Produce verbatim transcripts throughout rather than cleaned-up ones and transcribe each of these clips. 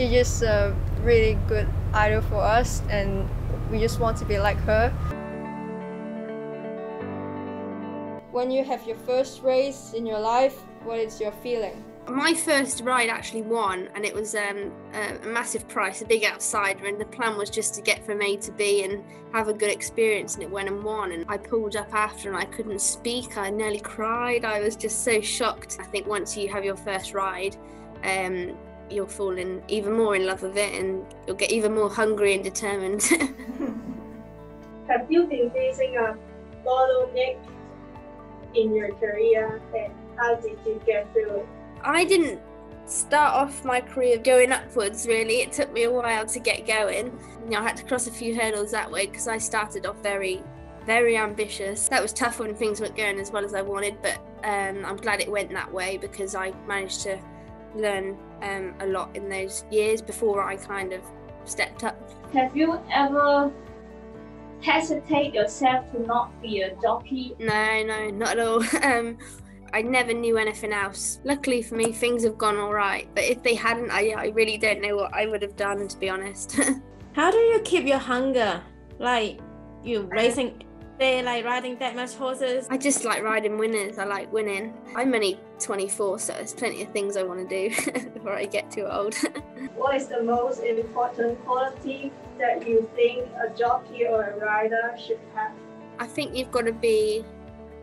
She's just a really good idol for us, and we just want to be like her. When you have your first race in your life, what is your feeling? My first ride actually won, and it was um, a massive prize, a big outsider, and the plan was just to get from A to B and have a good experience, and it went and won. And I pulled up after and I couldn't speak, I nearly cried, I was just so shocked. I think once you have your first ride, um, you'll fall in even more in love with it, and you'll get even more hungry and determined. Have you been facing a bottleneck in your career, and how did you get through it? I didn't start off my career going upwards, really. It took me a while to get going. You know, I had to cross a few hurdles that way because I started off very, very ambitious. That was tough when things weren't going as well as I wanted, but um, I'm glad it went that way because I managed to learn um, a lot in those years before I kind of stepped up. Have you ever hesitated yourself to not be a jockey? No, no, not at all. um, I never knew anything else. Luckily for me, things have gone all right, but if they hadn't, I, I really don't know what I would have done, to be honest. How do you keep your hunger? Like, you racing, they like riding that much horses? I just like riding winners, I like winning. I'm only twenty-four, so there's plenty of things I want to do before I get too old. What is the most important quality that you think a jockey or a rider should have? I think you've got to be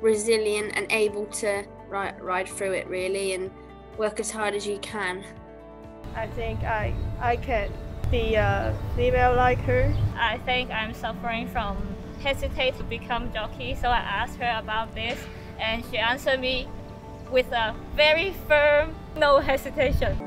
resilient and able to Ride, ride through it, really, and work as hard as you can. I think I I can be a female like her. I think I'm suffering from hesitate to become jockey, so I asked her about this, and she answered me with a very firm no hesitation.